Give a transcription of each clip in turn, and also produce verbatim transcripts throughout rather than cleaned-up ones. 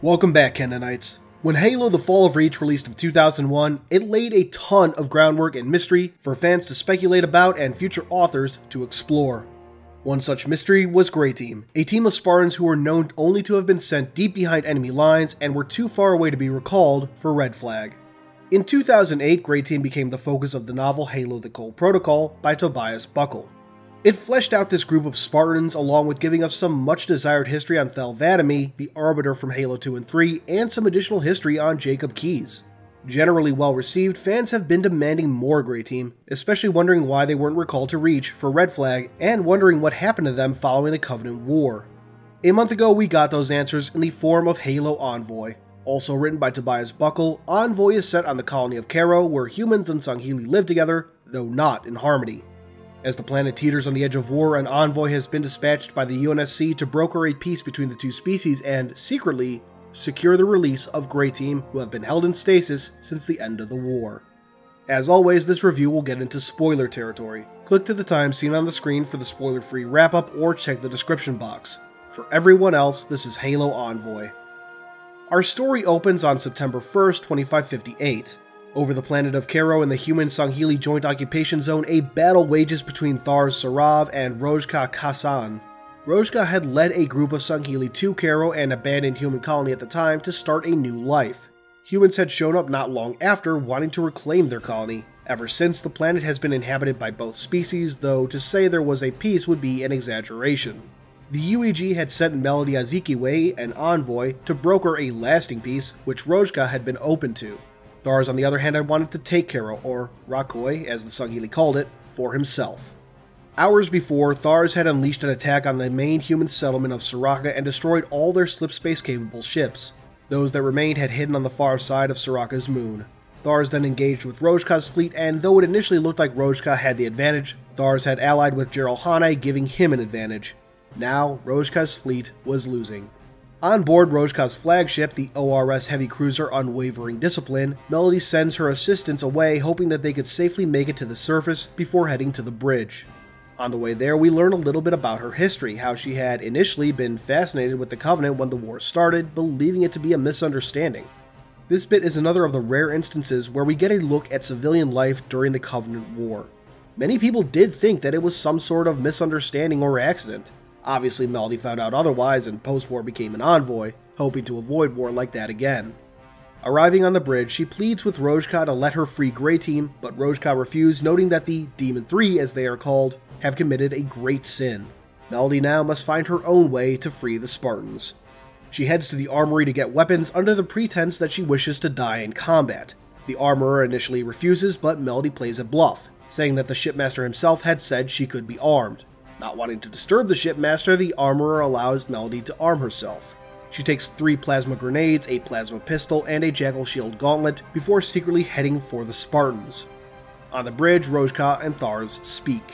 Welcome back, Kennanites. When Halo The Fall of Reach released in two thousand one, it laid a ton of groundwork and mystery for fans to speculate about and future authors to explore. One such mystery was Grey Team, a team of Spartans who were known only to have been sent deep behind enemy lines and were too far away to be recalled for Red Flag. In two thousand eight, Grey Team became the focus of the novel Halo The Cold Protocol by Tobias Buckell. It fleshed out this group of Spartans along with giving us some much-desired history on Thelvanimi, the Arbiter from Halo two and three, and some additional history on Jacob Keyes. Generally well-received, fans have been demanding more Grey Team, especially wondering why they weren't recalled to Reach for Red Flag, and wondering what happened to them following the Covenant War. A month ago, we got those answers in the form of Halo Envoy. Also written by Tobias Buckell, Envoy is set on the colony of Kero, where humans and Sangheili live together, though not in harmony. As the planet teeters on the edge of war, an envoy has been dispatched by the U N S C to broker a peace between the two species and, secretly, secure the release of Grey Team, who have been held in stasis since the end of the war. As always, this review will get into spoiler territory. Click to the time seen on the screen for the spoiler-free wrap-up or check the description box. For everyone else, this is Halo Envoy. Our story opens on September first, twenty-five fifty-eight. Over the planet of Kero in the human Sangheili joint occupation zone, a battle wages between Thars Sarav and Rojka Kasan. Rojka had led a group of Sangheili to Kero, an abandoned human colony at the time, to start a new life. Humans had shown up not long after, wanting to reclaim their colony. Ever since, the planet has been inhabited by both species, though to say there was a peace would be an exaggeration. The U E G had sent Melody Azikiwe, an envoy, to broker a lasting peace, which Rojka had been open to. Thars, on the other hand, had wanted to take Kero, or Rakoi, as the Sangheili called it, for himself. Hours before, Thars had unleashed an attack on the main human settlement of Suraka and destroyed all their slipspace-capable ships. Those that remained had hidden on the far side of Suraka's moon. Thars then engaged with Rojka's fleet, and though it initially looked like Rojka had the advantage, Thars had allied with Jiralhanae, giving him an advantage. Now, Rojka's fleet was losing. On board Rojka's flagship, the O R S heavy cruiser Unwavering Discipline, Melody sends her assistants away, hoping that they could safely make it to the surface before heading to the bridge. On the way there, we learn a little bit about her history, how she had initially been fascinated with the Covenant when the war started, believing it to be a misunderstanding. This bit is another of the rare instances where we get a look at civilian life during the Covenant War. Many people did think that it was some sort of misunderstanding or accident. Obviously, Melody found out otherwise and post-war became an envoy, hoping to avoid war like that again. Arriving on the bridge, she pleads with Rojka to let her free Grey Team, but Rojka refused, noting that the Demon Three, as they are called, have committed a great sin. Melody now must find her own way to free the Spartans. She heads to the armory to get weapons under the pretense that she wishes to die in combat. The armorer initially refuses, but Melody plays a bluff, saying that the shipmaster himself had said she could be armed. Not wanting to disturb the shipmaster, the armorer allows Melody to arm herself. She takes three plasma grenades, a plasma pistol, and a jackal shield gauntlet before secretly heading for the Spartans. On the bridge, Rojka and Thars speak.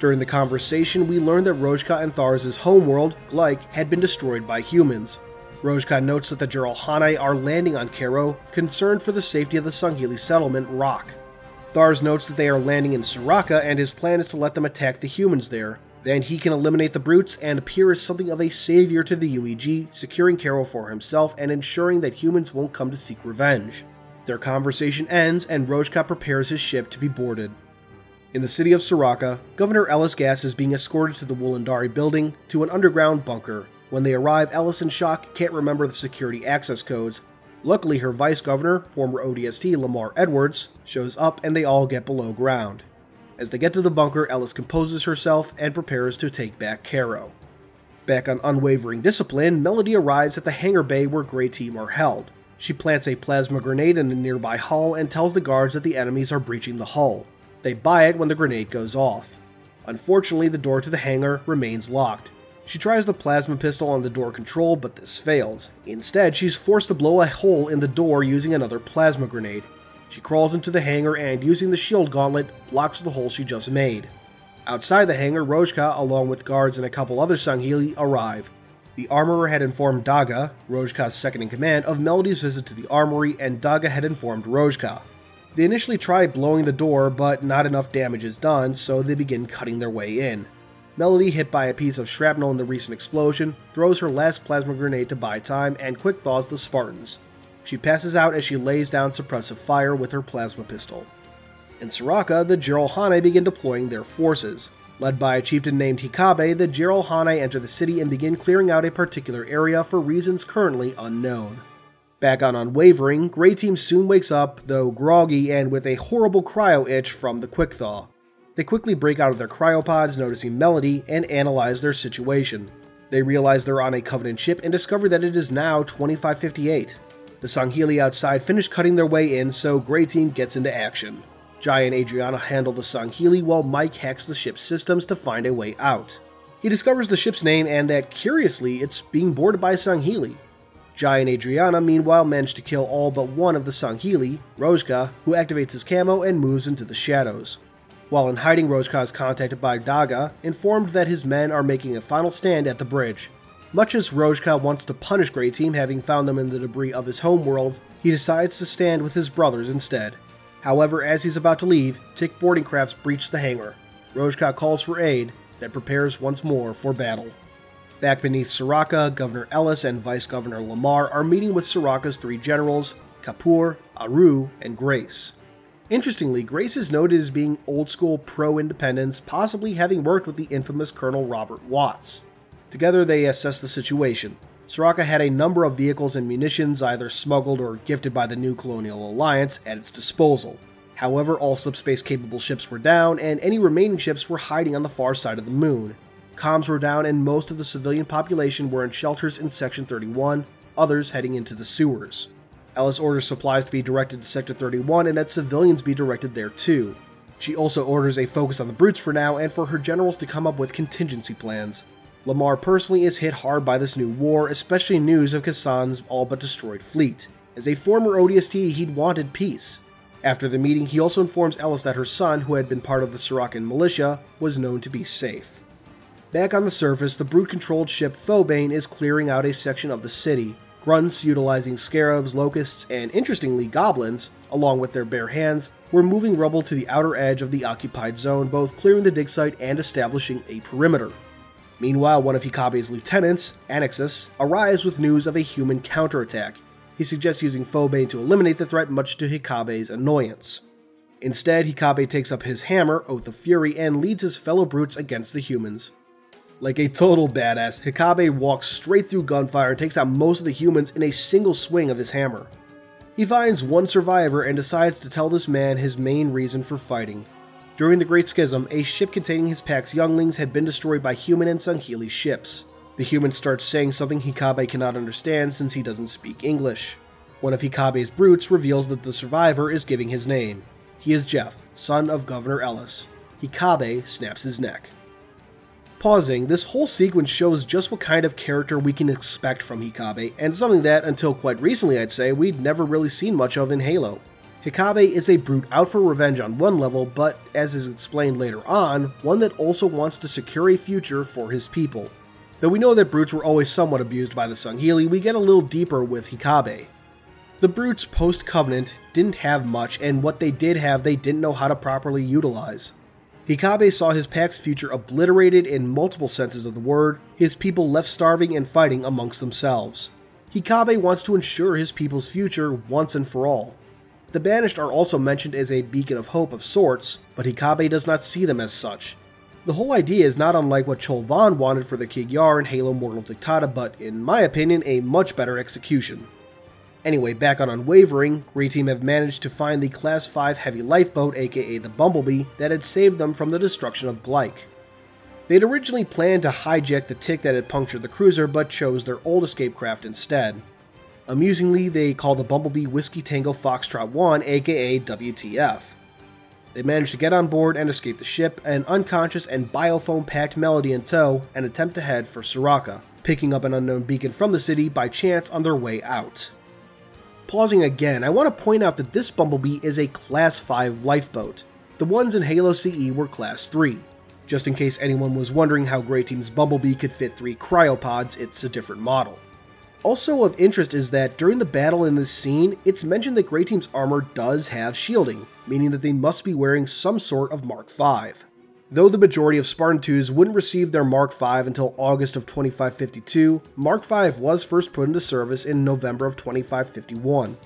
During the conversation, we learn that Rojka and Thars' homeworld, Glyke, had been destroyed by humans. Rojka notes that the Jiralhanae are landing on Kero, concerned for the safety of the Sangheili settlement, Rock. Thars notes that they are landing in Suraka, and his plan is to let them attack the humans there. Then he can eliminate the brutes and appear as something of a savior to the U E G, securing Carrow for himself and ensuring that humans won't come to seek revenge. Their conversation ends and Rojka prepares his ship to be boarded. In the city of Suraka, Governor Ellis Gass is being escorted to the Wulandari building to an underground bunker. When they arrive, Ellis in shock can't remember the security access codes. Luckily, her vice governor, former O D S T Lamar Edwards, shows up and they all get below ground. As they get to the bunker, Ellis composes herself and prepares to take back Kero. Back on Unwavering Discipline, Melody arrives at the hangar bay where Grey Team are held. She plants a plasma grenade in a nearby hull and tells the guards that the enemies are breaching the hull. They buy it when the grenade goes off. Unfortunately, the door to the hangar remains locked. She tries the plasma pistol on the door control, but this fails. Instead, she's forced to blow a hole in the door using another plasma grenade. She crawls into the hangar and, using the shield gauntlet, blocks the hole she just made. Outside the hangar, Rojka, along with guards and a couple other Sangheili, arrive. The armorer had informed Daga, Rojka's second-in-command, of Melody's visit to the armory, and Daga had informed Rojka. They initially try blowing the door, but not enough damage is done, so they begin cutting their way in. Melody, hit by a piece of shrapnel in the recent explosion, throws her last plasma grenade to buy time and quick thaws the Spartans. She passes out as she lays down suppressive fire with her plasma pistol. In Suraka, the Jiralhanae begin deploying their forces. Led by a chieftain named Hikabe, the Jiralhanae enter the city and begin clearing out a particular area for reasons currently unknown. Back on Unwavering, Grey Team soon wakes up, though groggy and with a horrible cryo itch from the quick thaw. They quickly break out of their cryopods, noticing Melody, and analyze their situation. They realize they're on a Covenant ship and discover that it is now twenty-five fifty-eight. The Sangheili outside finish cutting their way in, so Grey Team gets into action. Jai and Adriana handle the Sangheili while Mike hacks the ship's systems to find a way out. He discovers the ship's name and that, curiously, it's being boarded by Sangheili. Jai and Adriana, meanwhile, manage to kill all but one of the Sangheili, Rojka, who activates his camo and moves into the shadows. While in hiding, Rojka is contacted by Daga, informed that his men are making a final stand at the bridge. Much as Rojka wants to punish Grey Team having found them in the debris of his homeworld, he decides to stand with his brothers instead. However, as he's about to leave, Tick boarding crafts breach the hangar. Rojka calls for aid, then prepares once more for battle. Back beneath Suraka, Governor Ellis and Vice Governor Lamar are meeting with Suraka's three generals, Kapoor, Aru, and Grace. Interestingly, Grace is noted as being old-school pro-independence, possibly having worked with the infamous Colonel Robert Watts. Together, they assess the situation. Suraka had a number of vehicles and munitions, either smuggled or gifted by the new Colonial Alliance, at its disposal. However, all subspace-capable ships were down, and any remaining ships were hiding on the far side of the moon. Comms were down, and most of the civilian population were in shelters in Section thirty-one, others heading into the sewers. Ellis orders supplies to be directed to Sector thirty-one and that civilians be directed there too. She also orders a focus on the brutes for now and for her generals to come up with contingency plans. Lamar personally is hit hard by this new war, especially news of Kasan's all but destroyed fleet. As a former O D S T, he'd wanted peace. After the meeting, he also informs Ellis that her son, who had been part of the Surakan militia, was known to be safe. Back on the surface, the brute-controlled ship Phobane is clearing out a section of the city. Grunts, utilizing scarabs, locusts, and interestingly goblins, along with their bare hands, were moving rubble to the outer edge of the occupied zone, both clearing the dig site and establishing a perimeter. Meanwhile, one of Hikabe's lieutenants, Annexus, arrives with news of a human counterattack. He suggests using Phobane to eliminate the threat, much to Hikabe's annoyance. Instead, Hikabe takes up his hammer, Oath of Fury, and leads his fellow brutes against the humans. Like a total badass, Hikabe walks straight through gunfire and takes out most of the humans in a single swing of his hammer. He finds one survivor and decides to tell this man his main reason for fighting. During the Great Schism, a ship containing his pack's younglings had been destroyed by human and Sangheili ships. The human starts saying something Hikabe cannot understand since he doesn't speak English. One of Hikabe's brutes reveals that the survivor is giving his name. He is Jeff, son of Governor Ellis. Hikabe snaps his neck. Pausing, this whole sequence shows just what kind of character we can expect from Hikabe, and something that, until quite recently I'd say, we'd never really seen much of in Halo. Hikabe is a brute out for revenge on one level, but, as is explained later on, one that also wants to secure a future for his people. Though we know that brutes were always somewhat abused by the Sangheili, we get a little deeper with Hikabe. The brutes post-Covenant didn't have much, and what they did have they didn't know how to properly utilize. Hikabe saw his pack's future obliterated in multiple senses of the word, his people left starving and fighting amongst themselves. Hikabe wants to ensure his people's future once and for all. The Banished are also mentioned as a beacon of hope of sorts, but Hikabe does not see them as such. The whole idea is not unlike what Chul'van wanted for the Kigyar in Halo Mortal Dictata, but, in my opinion, a much better execution. Anyway, back on Unwavering, Grey Team have managed to find the Class five heavy lifeboat, aka the Bumblebee, that had saved them from the destruction of Glyke. They'd originally planned to hijack the Tick that had punctured the cruiser, but chose their old escape craft instead. Amusingly, they call the Bumblebee Whiskey Tango Foxtrot one, aka W T F. They managed to get on board and escape the ship, an unconscious and biofoam-packed Melody in tow, and attempt to head for Suraka, picking up an unknown beacon from the city by chance on their way out. Pausing again, I want to point out that this Bumblebee is a Class five lifeboat. The ones in Halo C E were Class three. Just in case anyone was wondering how Grey Team's Bumblebee could fit three cryopods, it's a different model. Also of interest is that during the battle in this scene, it's mentioned that Grey Team's armor does have shielding, meaning that they must be wearing some sort of Mark five. Though the majority of Spartan twos wouldn't receive their Mark five until August of twenty-five fifty-two, Mark five was first put into service in November of twenty-five fifty-one.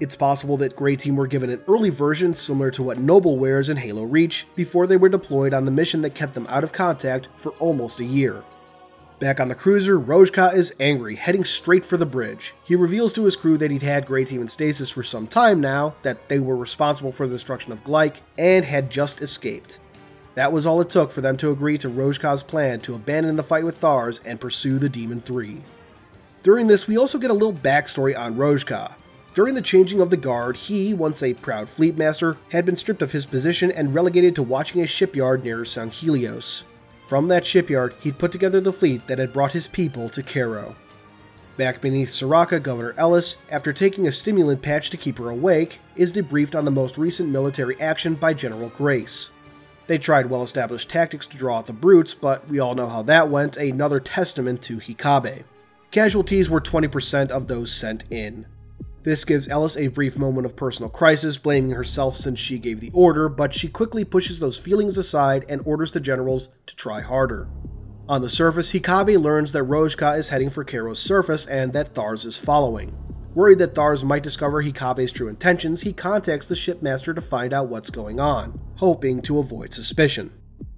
It's possible that Grey Team were given an early version similar to what Noble wears in Halo Reach before they were deployed on the mission that kept them out of contact for almost a year. Back on the cruiser, Rojka is angry, heading straight for the bridge. He reveals to his crew that he'd had Grey Team in stasis for some time now, that they were responsible for the destruction of Glyke, and had just escaped. That was all it took for them to agree to Rojka's plan to abandon the fight with Thars and pursue the Demon Three. During this, we also get a little backstory on Rojka. During the changing of the guard, he, once a proud fleet master, had been stripped of his position and relegated to watching a shipyard near Sangheili. From that shipyard, he'd put together the fleet that had brought his people to Kero. Back beneath Suraka, Governor Ellis, after taking a stimulant patch to keep her awake, is debriefed on the most recent military action by General Grace. They tried well-established tactics to draw out the brutes, but we all know how that went, another testament to Hikabe. Casualties were twenty percent of those sent in. This gives Ellis a brief moment of personal crisis, blaming herself since she gave the order, but she quickly pushes those feelings aside and orders the generals to try harder. On the surface, Hikabe learns that Rojka is heading for Kero's surface and that Thars is following. Worried that Thars might discover Hikabe's true intentions, he contacts the shipmaster to find out what's going on, hoping to avoid suspicion.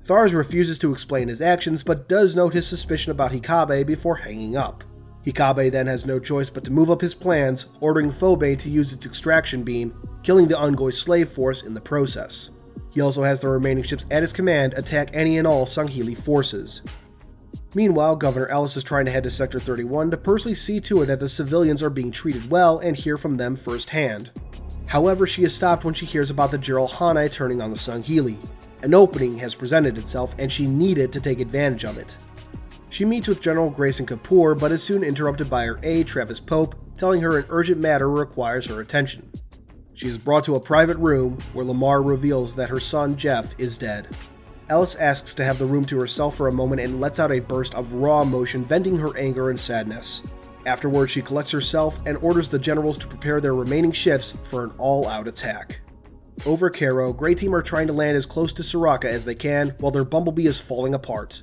Thars refuses to explain his actions, but does note his suspicion about Hikabe before hanging up. Hikabe then has no choice but to move up his plans, ordering Phobane to use its extraction beam, killing the Ungoi slave force in the process. He also has the remaining ships at his command attack any and all Sangheili forces. Meanwhile, Governor Ellis is trying to head to Sector thirty-one to personally see to it that the civilians are being treated well and hear from them firsthand. However, she is stopped when she hears about the Jiralhanae turning on the Sangheili. An opening has presented itself and she needed to take advantage of it. She meets with General Grace and Kapoor, but is soon interrupted by her aide, Travis Pope, telling her an urgent matter requires her attention. She is brought to a private room, where Lamar reveals that her son, Jeff, is dead. Ellis asks to have the room to herself for a moment and lets out a burst of raw emotion, venting her anger and sadness. Afterwards, she collects herself and orders the generals to prepare their remaining ships for an all-out attack. Over Kero, Grey Team are trying to land as close to Suraka as they can, while their Bumblebee is falling apart.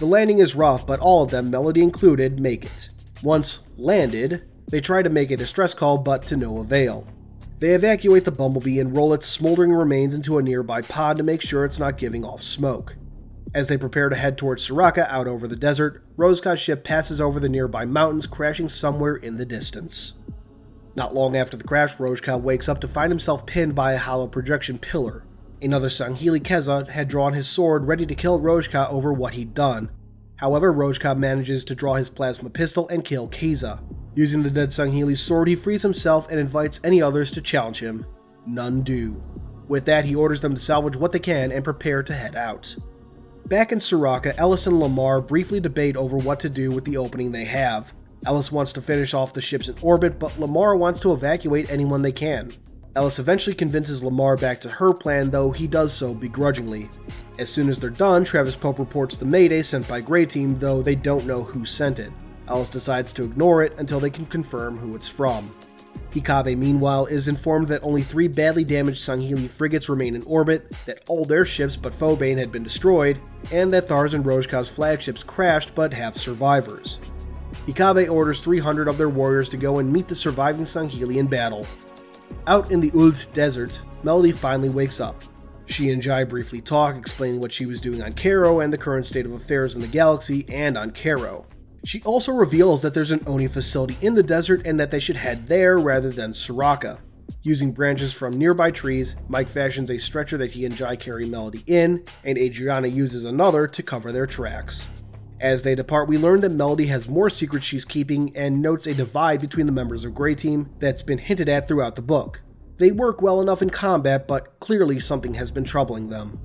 The landing is rough, but all of them, Melody included, make it. Once landed, they try to make a distress call, but to no avail. They evacuate the Bumblebee and roll its smoldering remains into a nearby pod to make sure it's not giving off smoke. As they prepare to head towards Suraka out over the desert, Rojka's ship passes over the nearby mountains, crashing somewhere in the distance. Not long after the crash, Rojka wakes up to find himself pinned by a hollow projection pillar. Another Sangheili Keza had drawn his sword ready to kill Rojka over what he'd done. However, Rojka manages to draw his plasma pistol and kill Keza. Using the dead Sangheili's sword, he frees himself and invites any others to challenge him. None do. With that, he orders them to salvage what they can and prepare to head out. Back in Suraka, Ellis and Lamar briefly debate over what to do with the opening they have. Ellis wants to finish off the ships in orbit, but Lamar wants to evacuate anyone they can. Ellis eventually convinces Lamar back to her plan, though he does so begrudgingly. As soon as they're done, Travis Pope reports the Mayday sent by Grey Team, though they don't know who sent it. Ellis decides to ignore it until they can confirm who it's from. Hikabe, meanwhile, is informed that only three badly damaged Sangheili frigates remain in orbit, that all their ships but Phobane had been destroyed, and that Thars and Rojka's flagships crashed but have survivors. Hikabe orders three hundred of their warriors to go and meet the surviving Sangheili in battle. Out in the Uld Desert, Melody finally wakes up. She and Jai briefly talk, explaining what she was doing on Kero and the current state of affairs in the galaxy and on Kero. She also reveals that there's an Oni facility in the desert and that they should head there rather than Suraka. Using branches from nearby trees, Mike fashions a stretcher that he and Jai carry Melody in, and Adriana uses another to cover their tracks. As they depart, we learn that Melody has more secrets she's keeping and notes a divide between the members of Grey Team that's been hinted at throughout the book. They work well enough in combat, but clearly something has been troubling them.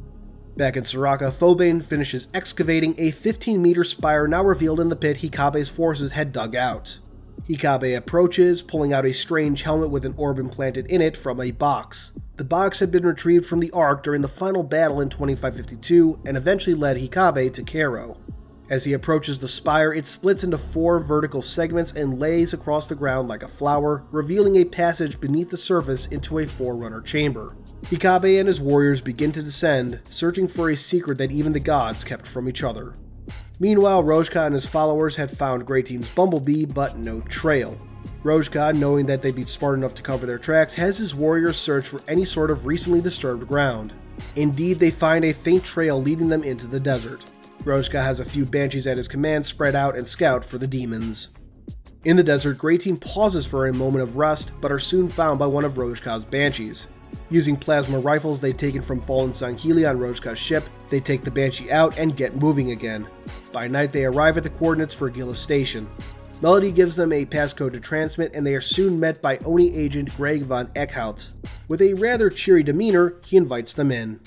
Back in Suraka, Phobane finishes excavating a fifteen meter spire now revealed in the pit Hikabe's forces had dug out. Hikabe approaches, pulling out a strange helmet with an orb implanted in it from a box. The box had been retrieved from the Ark during the final battle in twenty-five fifty-two and eventually led Hikabe to Kero. As he approaches the spire, it splits into four vertical segments and lays across the ground like a flower, revealing a passage beneath the surface into a Forerunner chamber. Hikabe and his warriors begin to descend, searching for a secret that even the gods kept from each other. Meanwhile, Rojka and his followers had found Grey Team's Bumblebee, but no trail. Rojka, knowing that they'd be smart enough to cover their tracks, has his warriors search for any sort of recently disturbed ground. Indeed, they find a faint trail leading them into the desert. Rojka has a few banshees at his command spread out and scout for the demons. In the desert, Grey Team pauses for a moment of rest, but are soon found by one of Rojka's banshees. Using plasma rifles they'd taken from fallen Sangheili on Rojka's ship, they take the banshee out and get moving again. By night, they arrive at the coordinates for Gila Station. Melody gives them a passcode to transmit, and they are soon met by Oni agent Greg von Eckhout. With a rather cheery demeanor, he invites them in.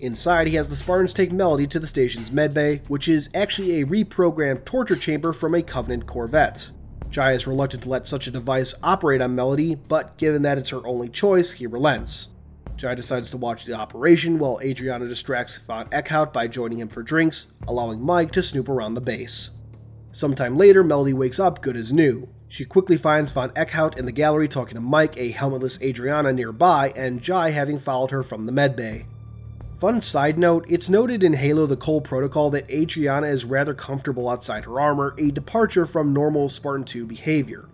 Inside, he has the Spartans take Melody to the station's medbay, which is actually a reprogrammed torture chamber from a Covenant corvette. Jai is reluctant to let such a device operate on Melody, but given that it's her only choice, he relents. Jai decides to watch the operation while Adriana distracts von Eckhout by joining him for drinks, allowing Mike to snoop around the base. Sometime later, Melody wakes up good as new. She quickly finds von Eckhout in the gallery talking to Mike, a helmetless Adriana nearby, and Jai having followed her from the medbay. Fun side note, it's noted in Halo The Cold Protocol that Adriana is rather comfortable outside her armor, a departure from normal Spartan two behavior.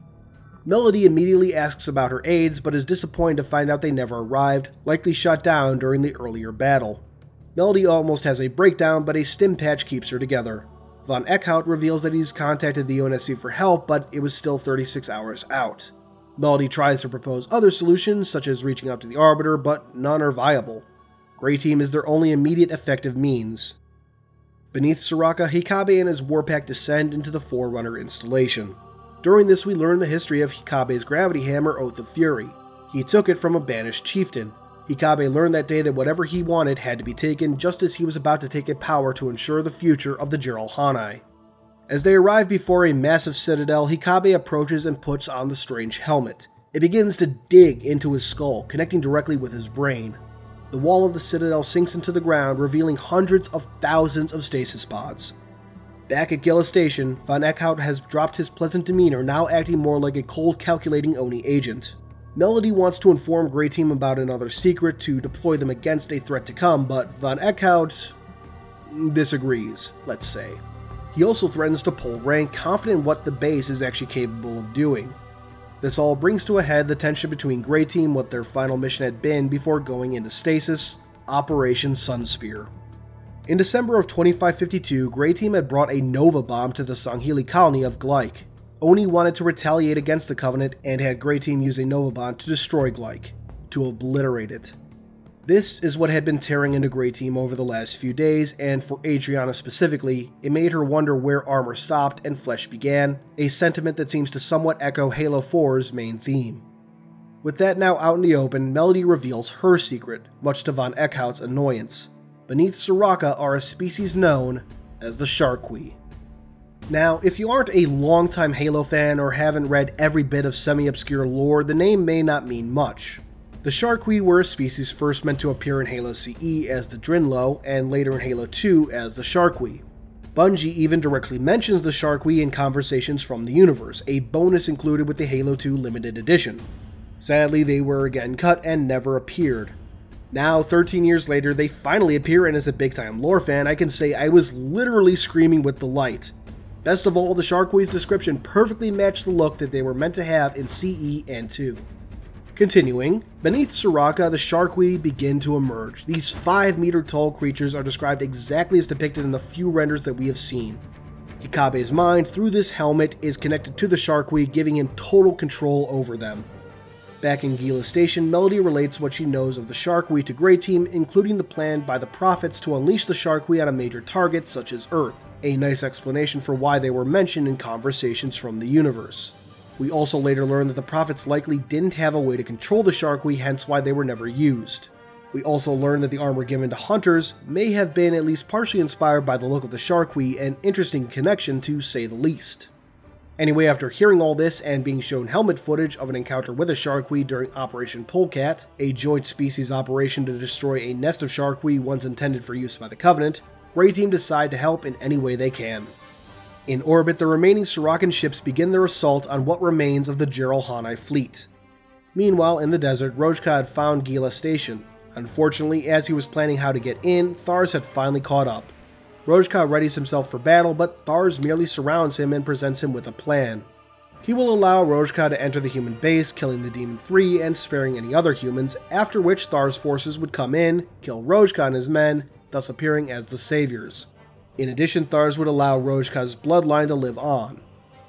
Melody immediately asks about her aides, but is disappointed to find out they never arrived, likely shot down during the earlier battle. Melody almost has a breakdown, but a stim patch keeps her together. Von Eckhout reveals that he's contacted the U N S C for help, but it was still thirty-six hours out. Melody tries to propose other solutions, such as reaching out to the Arbiter, but none are viable. Grey Team is their only immediate effective means. Beneath Suraka, Hikabe and his warpack descend into the Forerunner installation. During this, we learn the history of Hikabe's gravity hammer, Oath of Fury. He took it from a banished chieftain. Hikabe learned that day that whatever he wanted had to be taken, just as he was about to take a power to ensure the future of the Jiralhanae. As they arrive before a massive citadel, Hikabe approaches and puts on the strange helmet. It begins to dig into his skull, connecting directly with his brain. The wall of the citadel sinks into the ground, revealing hundreds of thousands of stasis pods. Back at Gila Station, von Eckhout has dropped his pleasant demeanor, now acting more like a cold, calculating Oni agent. Melody wants to inform Grey Team about another secret to deploy them against a threat to come, but von Eckhout disagrees, let's say. He also threatens to pull rank, confident in what the base is actually capable of doing. This all brings to a head the tension between Grey Team, what their final mission had been before going into stasis, Operation Sunspear. In December of twenty-five fifty-two, Grey Team had brought a Nova bomb to the Sangheili colony of Glyke. Oni wanted to retaliate against the Covenant and had Grey Team use a Nova Bomb to destroy Glyke, to obliterate it. This is what had been tearing into Grey Team over the last few days, and for Adriana specifically, it made her wonder where armor stopped and flesh began, a sentiment that seems to somewhat echo Halo four's main theme. With that now out in the open, Melody reveals her secret, much to von Eckhout's annoyance. Beneath Suraka are a species known as the Sharqui. Now, if you aren't a longtime Halo fan or haven't read every bit of semi-obscure lore, the name may not mean much. The Sharqui were a species first meant to appear in Halo C E as the Drinlo, and later in Halo two as the Sharqui. Bungie even directly mentions the Sharqui in Conversations from the Universe, a bonus included with the Halo two Limited Edition. Sadly, they were again cut and never appeared. Now, thirteen years later, they finally appear, and as a big-time lore fan, I can say I was literally screaming with delight. Best of all, the Sharqui's description perfectly matched the look that they were meant to have in C E and two. Continuing, beneath Suraka, the Sharqui begin to emerge. These five meter tall creatures are described exactly as depicted in the few renders that we have seen. Hikabe's mind, through this helmet, is connected to the Sharqui, giving him total control over them. Back in Gila Station, Melody relates what she knows of the Sharqui to Grey Team, including the plan by the Prophets to unleash the Sharqui on a major target such as Earth. A nice explanation for why they were mentioned in Conversations from the Universe. We also later learn that the Prophets likely didn't have a way to control the Sharqui, hence why they were never used. We also learn that the armor given to Hunters may have been at least partially inspired by the look of the Sharqui, an interesting connection to say the least. Anyway, after hearing all this and being shown helmet footage of an encounter with a Sharqui during Operation Polecat, a joint species operation to destroy a nest of Sharqui once intended for use by the Covenant, Grey Team decide to help in any way they can. In orbit, the remaining Surakan ships begin their assault on what remains of the Jiralhanae fleet. Meanwhile, in the desert, Rojka had found Gila Station. Unfortunately, as he was planning how to get in, Thars had finally caught up. Rojka readies himself for battle, but Thars merely surrounds him and presents him with a plan. He will allow Rojka to enter the human base, killing the Demon Three and sparing any other humans, after which Thars' forces would come in, kill Rojka and his men, thus appearing as the saviors. In addition, Thars would allow Rojka's bloodline to live on.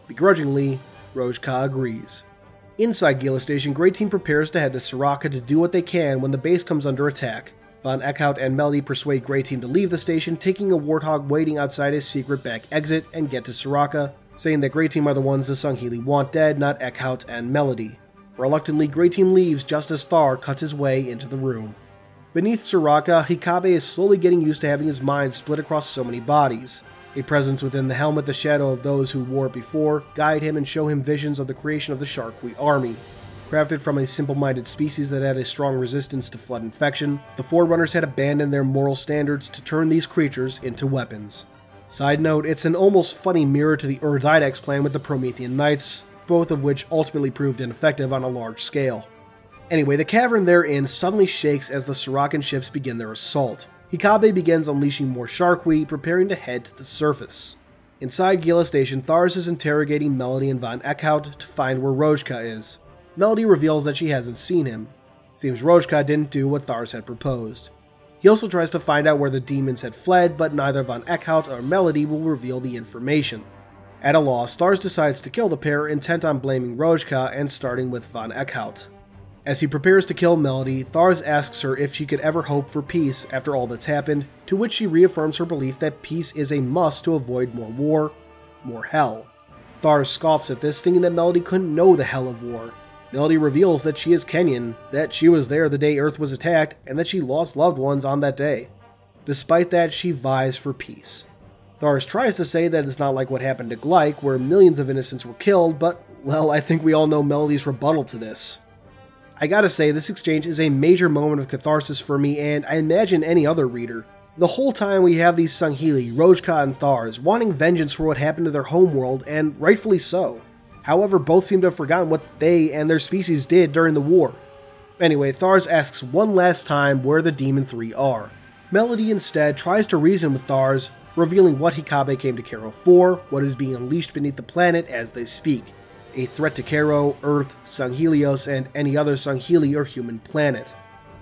Begrudgingly, Rojka agrees. Inside Gila Station, Grey Team prepares to head to Suraka to do what they can when the base comes under attack. Von Eckhout and Melody persuade Grey Team to leave the station, taking a warthog waiting outside his secret back exit, and get to Suraka, saying that Grey Team are the ones the Sangheili want dead, not Eckhout and Melody. Reluctantly, Grey Team leaves just as Thar cuts his way into the room. Beneath Suraka, Hikabe is slowly getting used to having his mind split across so many bodies. A presence within the helmet, the shadow of those who wore it before, guide him and show him visions of the creation of the Sharqui army. Crafted from a simple-minded species that had a strong resistance to flood infection, the Forerunners had abandoned their moral standards to turn these creatures into weapons. Side note, it's an almost funny mirror to the Ur-Didax plan with the Promethean Knights, both of which ultimately proved ineffective on a large scale. Anyway, the cavern they're in suddenly shakes as the Surakan ships begin their assault. Hikabe begins unleashing more Sharqui, preparing to head to the surface. Inside Gila Station, Thars is interrogating Melody and von Eckhout to find where Rojka is. Melody reveals that she hasn't seen him. Seems Rojka didn't do what Thars had proposed. He also tries to find out where the demons had fled, but neither von Eckhout or Melody will reveal the information. At a loss, Thars decides to kill the pair, intent on blaming Rojka and starting with von Eckhout. As he prepares to kill Melody, Thars asks her if she could ever hope for peace after all that's happened, to which she reaffirms her belief that peace is a must to avoid more war, more hell. Thars scoffs at this, thinking that Melody couldn't know the hell of war. Melody reveals that she is Kenyan, that she was there the day Earth was attacked, and that she lost loved ones on that day. Despite that, she vies for peace. Thars tries to say that it's not like what happened to Glyke, where millions of innocents were killed, but, well, I think we all know Melody's rebuttal to this. I gotta say, this exchange is a major moment of catharsis for me, and I imagine any other reader. The whole time we have these Sangheili, Rojka, and Thars, wanting vengeance for what happened to their homeworld, and rightfully so. However, both seem to have forgotten what they and their species did during the war. Anyway, Thars asks one last time where the Demon Three are. Melody instead tries to reason with Thars, revealing what Hikabe came to Kero for, what is being unleashed beneath the planet as they speak. A threat to Kero, Earth, Sanghelios, and any other Sangheili or human planet.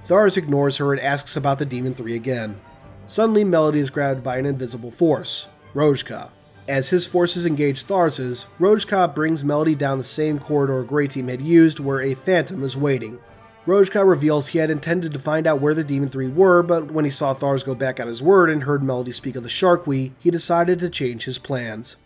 Thars ignores her and asks about the Demon Three again. Suddenly, Melody is grabbed by an invisible force, Rojka. As his forces engage Thars's, Rojka brings Melody down the same corridor Grey Team had used, where a phantom is waiting. Rojka reveals he had intended to find out where the Demon Three were, but when he saw Thars go back on his word and heard Melody speak of the Sharqui, he decided to change his plans.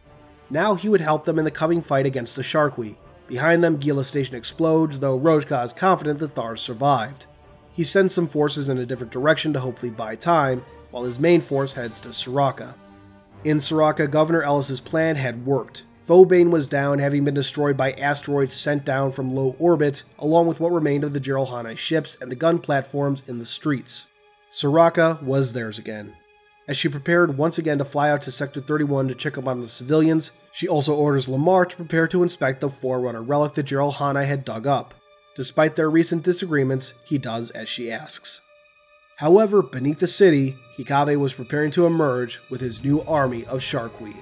Now he would help them in the coming fight against the Sharqui. Behind them, Gila Station explodes, though Rojka is confident that Thars survived. He sends some forces in a different direction to hopefully buy time, while his main force heads to Suraka. In Suraka, Governor Ellis' plan had worked. Phobane was down, having been destroyed by asteroids sent down from low orbit, along with what remained of the Jiralhanae ships and the gun platforms in the streets. Suraka was theirs again. As she prepared once again to fly out to Sector thirty-one to check up on the civilians, she also orders Lamar to prepare to inspect the Forerunner relic that Jiralhanae had dug up. Despite their recent disagreements, he does as she asks. However, beneath the city, Hikabe was preparing to emerge with his new army of Sharqui.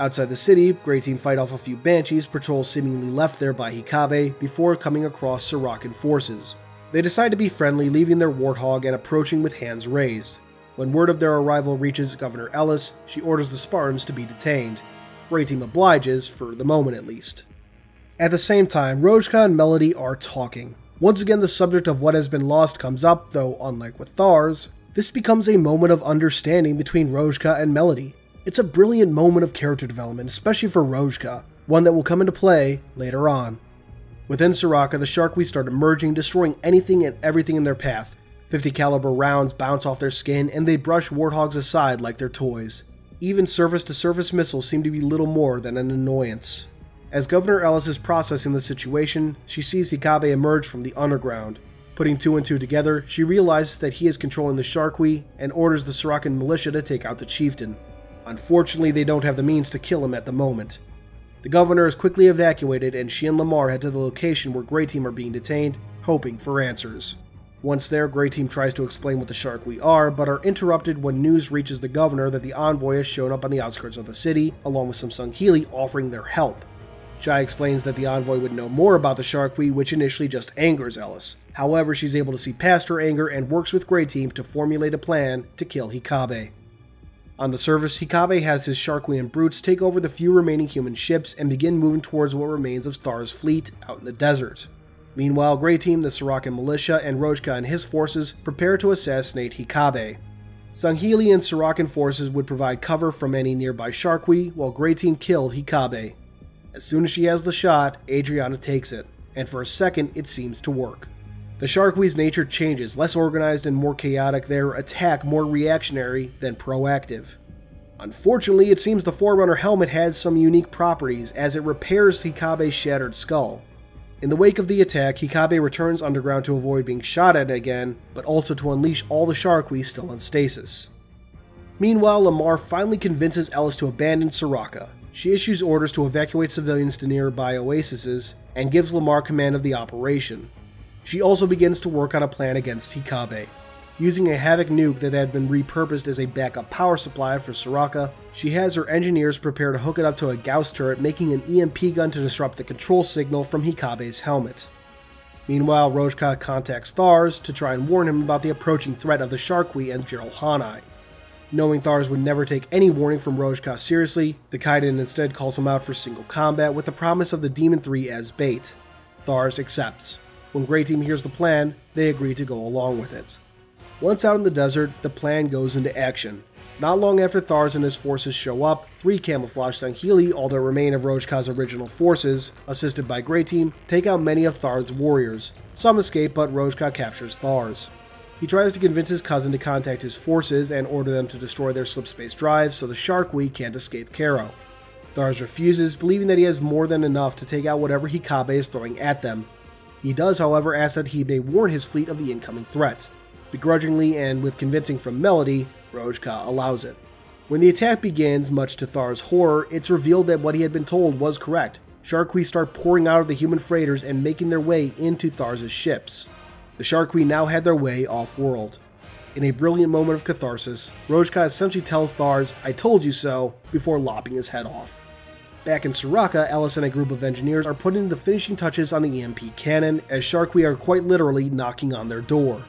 Outside the city, Grey Team fight off a few Banshees, patrol seemingly left there by Hikabe, before coming across Surakan forces. They decide to be friendly, leaving their warthog and approaching with hands raised. When word of their arrival reaches Governor Ellis, she orders the Spartans to be detained. Grey Team obliges, for the moment at least. At the same time, Rojka and Melody are talking. Once again, the subject of what has been lost comes up, though unlike with Thars, this becomes a moment of understanding between Rojka and Melody. It's a brilliant moment of character development, especially for Rojka, one that will come into play later on. Within Suraka, the Sharqui start emerging, destroying anything and everything in their path. fifty caliber rounds bounce off their skin, and they brush warthogs aside like they're toys. Even surface-to-surface missiles seem to be little more than an annoyance. As Governor Ellis is processing the situation, she sees Hikabe emerge from the underground. Putting two and two together, she realizes that he is controlling the Sharqui and orders the Surakan militia to take out the chieftain. Unfortunately, they don't have the means to kill him at the moment. The governor is quickly evacuated, and she and Lamar head to the location where Grey Team are being detained, hoping for answers. Once there, Grey Team tries to explain what the Shark we are, but are interrupted when news reaches the governor that the envoy has shown up on the outskirts of the city, along with some Sangheili offering their help. Jai explains that the envoy would know more about the Sharkwi, which initially just angers Ellis. However, she's able to see past her anger and works with Grey Team to formulate a plan to kill Hikabe. On the surface, Hikabe has his Sharkwi and brutes take over the few remaining human ships and begin moving towards what remains of Thars' fleet out in the desert. Meanwhile, Grey Team, the Suraka militia, and Rojka and his forces prepare to assassinate Hikabe. Sangheili and Surakan forces would provide cover from any nearby Sharkwi, while Grey Team killed Hikabe. As soon as she has the shot, Adriana takes it, and for a second it seems to work. The Sharkwi's nature changes, less organized and more chaotic, their attack more reactionary than proactive. Unfortunately, it seems the Forerunner helmet has some unique properties as it repairs Hikabe's shattered skull. In the wake of the attack, Hikabe returns underground to avoid being shot at again, but also to unleash all the Sharkwi still in stasis. Meanwhile, Lamar finally convinces Ellis to abandon Suraka. She issues orders to evacuate civilians to nearby oases and gives Lamar command of the operation. She also begins to work on a plan against Hikabe. Using a Havoc nuke that had been repurposed as a backup power supply for Suraka, she has her engineers prepare to hook it up to a Gauss turret, making an E M P gun to disrupt the control signal from Hikabe's helmet. Meanwhile, Rojka contacts Thars to try and warn him about the approaching threat of the Sharkwi and Jiralhanae. Knowing Thars would never take any warning from Rojka seriously, the Kaiden instead calls him out for single combat with the promise of the Demon Three as bait. Thars accepts. When Grey Team hears the plan, they agree to go along with it. Once out in the desert, the plan goes into action. Not long after Thars and his forces show up, three camouflaged Sangheili, all that remain of Rojka's original forces, assisted by Grey Team, take out many of Thars' warriors. Some escape, but Rojka captures Thars. He tries to convince his cousin to contact his forces and order them to destroy their slipspace drives so the Sharkwi can't escape Kero. Thars refuses, believing that he has more than enough to take out whatever Hikabe is throwing at them. He does, however, ask that Hikabe warn his fleet of the incoming threat. Begrudgingly and with convincing from Melody, Rojka allows it. When the attack begins, much to Thars' horror, it's revealed that what he had been told was correct. Sharkwi start pouring out of the human freighters and making their way into Thars' ships. The Sharkwi now had their way off-world. In a brilliant moment of catharsis, Rojka essentially tells Thars, "I told you so," before lopping his head off. Back in Suraka, Ellis and a group of engineers are putting the finishing touches on the E M P cannon, as Sharkwi are quite literally knocking on their door.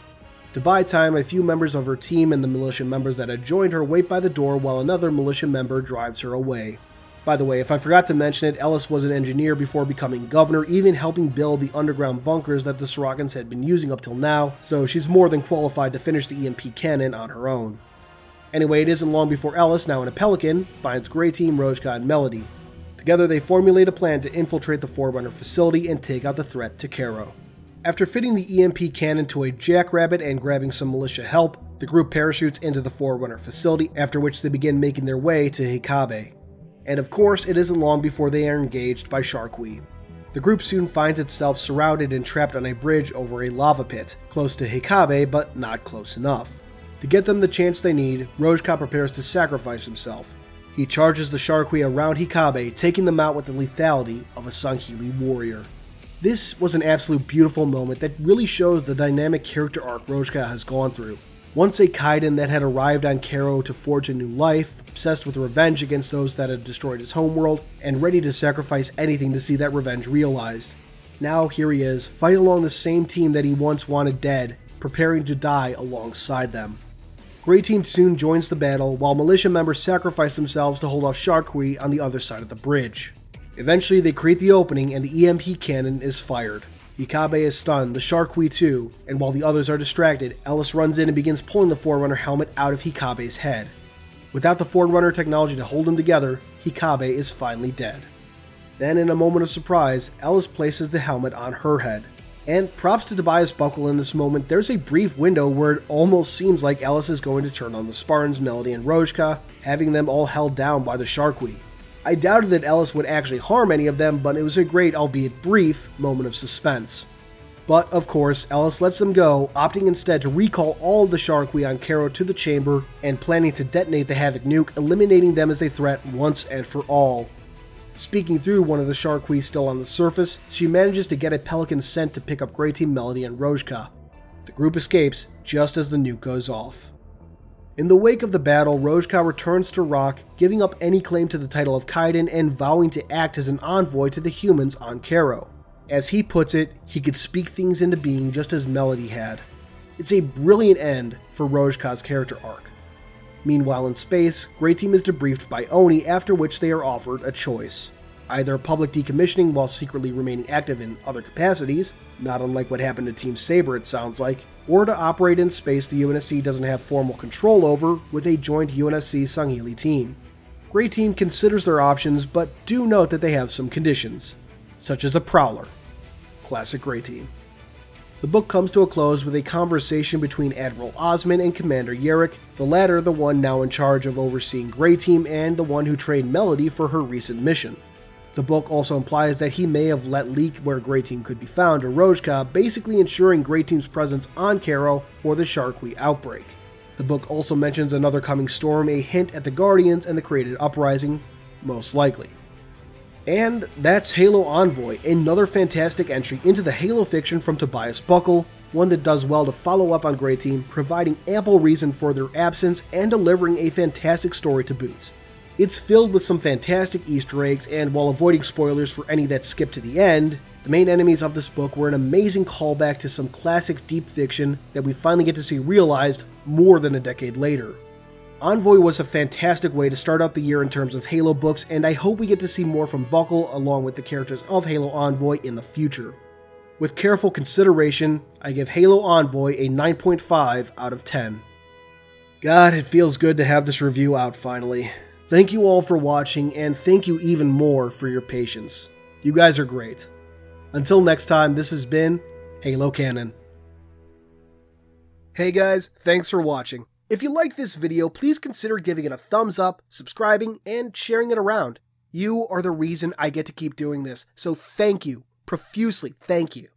To buy time, a few members of her team and the militia members that had joined her wait by the door while another militia member drives her away. By the way, if I forgot to mention it, Ellis was an engineer before becoming governor, even helping build the underground bunkers that the Surakans had been using up till now, so she's more than qualified to finish the E M P cannon on her own. Anyway, it isn't long before Ellis, now in a Pelican, finds Grey Team, Rojka, and Melody. Together they formulate a plan to infiltrate the Forerunner facility and take out the threat to Kero. After fitting the E M P cannon to a jackrabbit and grabbing some militia help, the group parachutes into the Forerunner facility, after which they begin making their way to Hikabe. And of course, it isn't long before they are engaged by Sharkwi. The group soon finds itself surrounded and trapped on a bridge over a lava pit, close to Hikabe, but not close enough. To get them the chance they need, Rojka prepares to sacrifice himself. He charges the Sharkwi around Hikabe, taking them out with the lethality of a Sangheili warrior. This was an absolute beautiful moment that really shows the dynamic character arc Rojka has gone through. Once a Kaiden that had arrived on Kero to forge a new life, obsessed with revenge against those that had destroyed his homeworld, and ready to sacrifice anything to see that revenge realized. Now here he is, fighting along the same team that he once wanted dead, preparing to die alongside them. Grey Team soon joins the battle, while militia members sacrifice themselves to hold off Sharkwi on the other side of the bridge. Eventually they create the opening and the E M P cannon is fired. Hikabe is stunned, the Sharkwi too, and while the others are distracted, Ellis runs in and begins pulling the Forerunner helmet out of Hikabe's head. Without the Forerunner technology to hold him together, Hikabe is finally dead. Then, in a moment of surprise, Ellis places the helmet on her head. And props to Tobias Buckell in this moment, there's a brief window where it almost seems like Ellis is going to turn on the Spartans, Melody, and Rojka, having them all held down by the Sharkwi. I doubted that Ellis would actually harm any of them, but it was a great, albeit brief, moment of suspense. But, of course, Ellis lets them go, opting instead to recall all of the Sharqui on Kero to the chamber and planning to detonate the Havoc nuke, eliminating them as a threat once and for all. Speaking through one of the Sharqui still on the surface, she manages to get a Pelican sent to pick up Grey Team Melody and Rojka. The group escapes just as the nuke goes off. In the wake of the battle, Rojka returns to Rock, giving up any claim to the title of Kaiden and vowing to act as an envoy to the humans on Kero. As he puts it, he could speak things into being just as Melody had. It's a brilliant end for Rojka's character arc. Meanwhile in space, Grey Team is debriefed by Oni, after which they are offered a choice. Either public decommissioning while secretly remaining active in other capacities, not unlike what happened to Team Saber it sounds like, or to operate in space the U N S C doesn't have formal control over with a joint U N S C Sangheili team. Grey Team considers their options, but do note that they have some conditions, such as a prowler. Classic Grey Team. The book comes to a close with a conversation between Admiral Osman and Commander Yerrick, the latter the one now in charge of overseeing Grey Team and the one who trained Melody for her recent mission. The book also implies that he may have let leak where Grey Team could be found to Rojka, basically ensuring Grey Team's presence on Kero for the Sharqui outbreak. The book also mentions another coming storm, a hint at the Guardians and the created uprising, most likely. And that's Halo Envoy, another fantastic entry into the Halo fiction from Tobias Buckell, one that does well to follow up on Grey Team, providing ample reason for their absence and delivering a fantastic story to boot. It's filled with some fantastic Easter eggs, and while avoiding spoilers for any that skip to the end, the main enemies of this book were an amazing callback to some classic deep fiction that we finally get to see realized more than a decade later. Envoy was a fantastic way to start out the year in terms of Halo books, and I hope we get to see more from Buckell along with the characters of Halo Envoy in the future. With careful consideration, I give Halo Envoy a nine point five out of ten. God, it feels good to have this review out finally. Thank you all for watching, and thank you even more for your patience. You guys are great. Until next time, this has been Halo Canon. Hey guys, thanks for watching. If you liked this video, please consider giving it a thumbs up, subscribing, and sharing it around. You are the reason I get to keep doing this, so thank you, profusely thank you.